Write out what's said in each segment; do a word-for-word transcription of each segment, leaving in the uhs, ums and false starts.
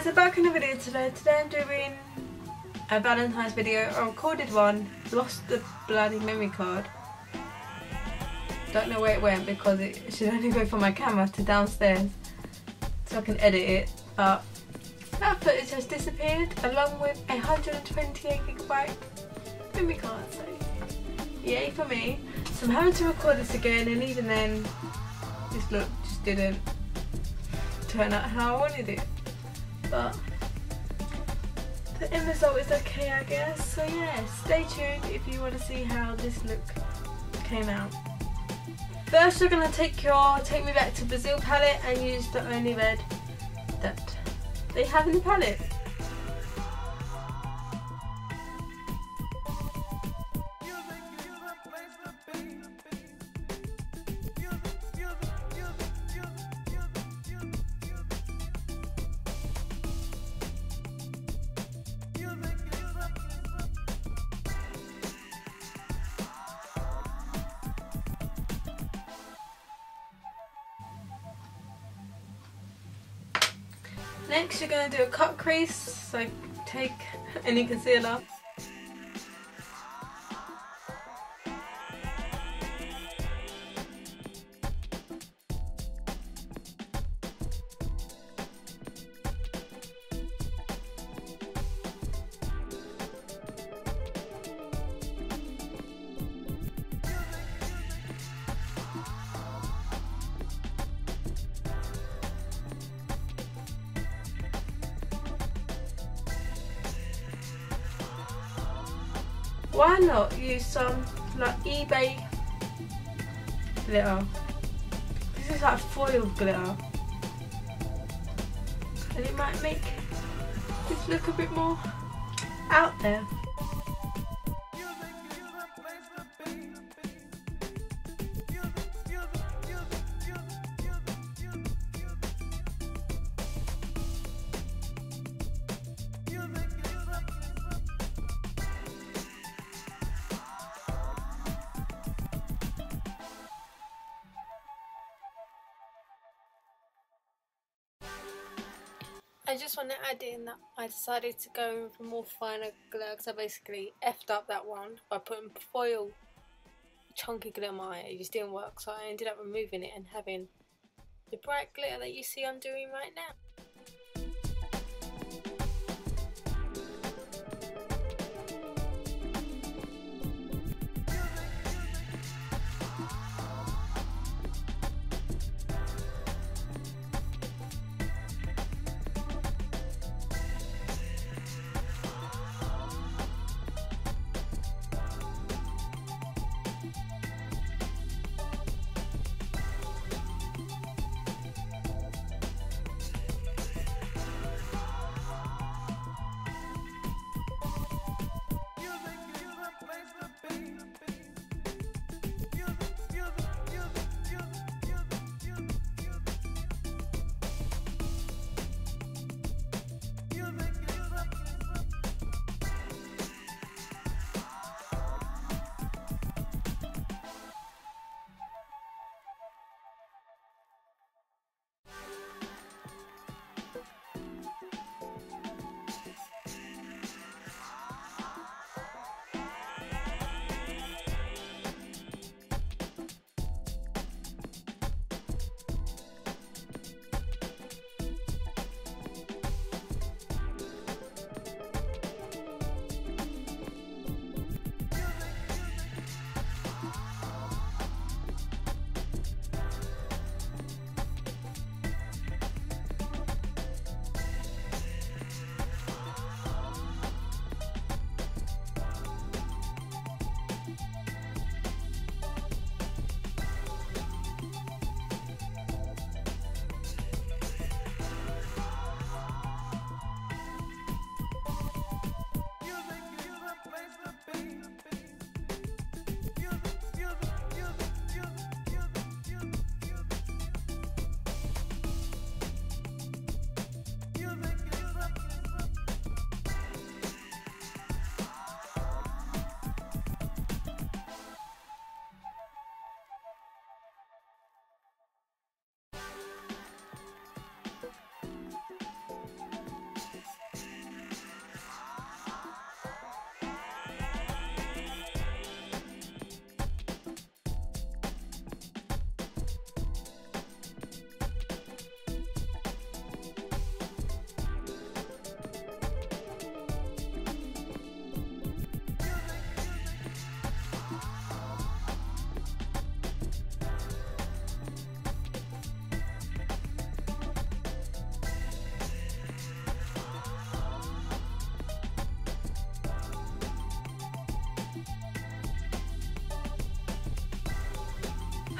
guys, I'm back on a video today. Today I'm doing a Valentine's video. I recorded one, lost the bloody memory card. Don't know where it went because it should only go from my camera to downstairs so I can edit it, but that footage has disappeared along with a one hundred twenty-eight gigabyte memory card, so yay for me. So I'm having to record this again, and even then this look just didn't turn out how I wanted it. But the end result is okay, I guess. So yeah, stay tuned if you want to see how this look came out. First, you're going to take your Take Me Back to Brazil palette and use the only red that they have in the palette. Next, you're going to do a cut crease, so take any concealer. Why not use some like eBay glitter? This is like foil glitter, and it might make this look a bit more out there. I just want to add in that I decided to go for more finer glitter because I basically effed up that one by putting foil chunky glitter on it. It just didn't work, so I ended up removing it and having the bright glitter that you see I'm doing right now.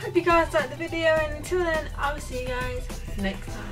hope you guys liked the video, and until then, I will see you guys next time.